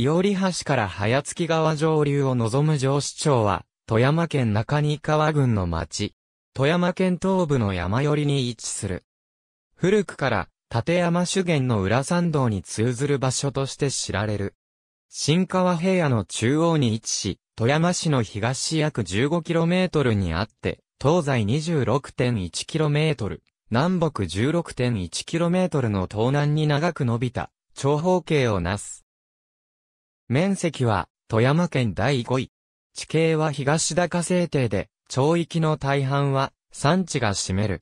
伊織橋から早月川上流を望む上士町は、富山県中新川郡の町。富山県東部の山寄りに位置する。古くから、立山修験の裏参道に通ずる場所として知られる。新川平野の中央に位置し、富山市の東約 15km にあって、東西 26.1km、南北 16.1km の東南に長く伸びた長方形をなす。面積は富山県第5位。地形は東高制定で、町域の大半は山地が占める。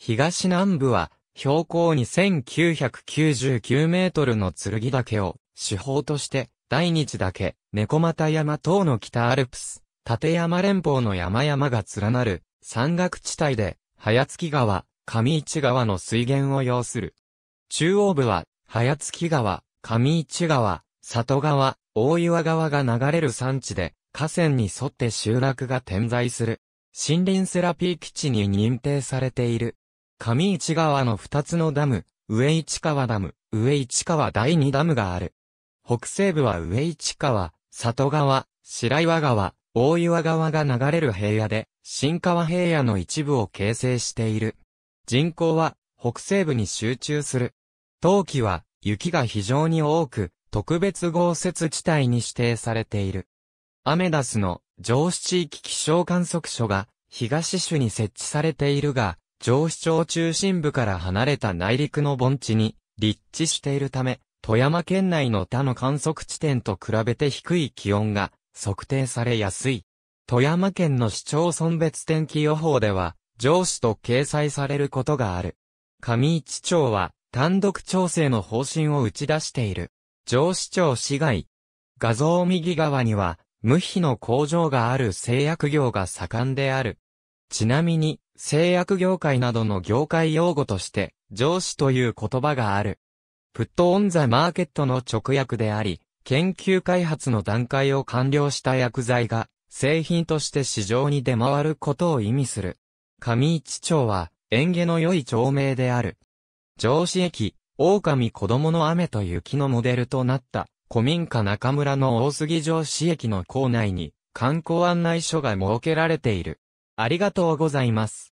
東南部は標高2999メートルの剣岳を主峰として大日岳、猫又山等の北アルプス、立山連峰の山々が連なる山岳地帯で早月川、上市川の水源を要する。中央部は早月川、上市川、里川、大岩川が流れる山地で河川に沿って集落が点在する。森林セラピー基地に認定されている。上市川の2つのダム、上市川ダム、上市川第2ダムがある。北西部は上市川、里川、白岩川、大岩川が流れる平野で、新川平野の一部を形成している。人口は北西部に集中する。冬季は雪が非常に多く、特別豪雪地帯に指定されている。アメダスの上士地域気象観測所が東種に設置されているが、上士町中心部から離れた内陸の盆地に立地しているため、富山県内の他の観測地点と比べて低い気温が測定されやすい。富山県の市町村別天気予報では、上士と掲載されることがある。上市町は単独調整の方針を打ち出している。上士町市街。画像右側には、無比の工場がある製薬業が盛んである。ちなみに、製薬業界などの業界用語として、上士という言葉がある。プットオンザマーケットの直訳であり、研究開発の段階を完了した薬剤が、製品として市場に出回ることを意味する。上市町は、縁起の良い町名である。上士駅。狼子供の雨と雪のモデルとなった古民家中村の大杉上士駅の構内に観光案内所が設けられている。ありがとうございます。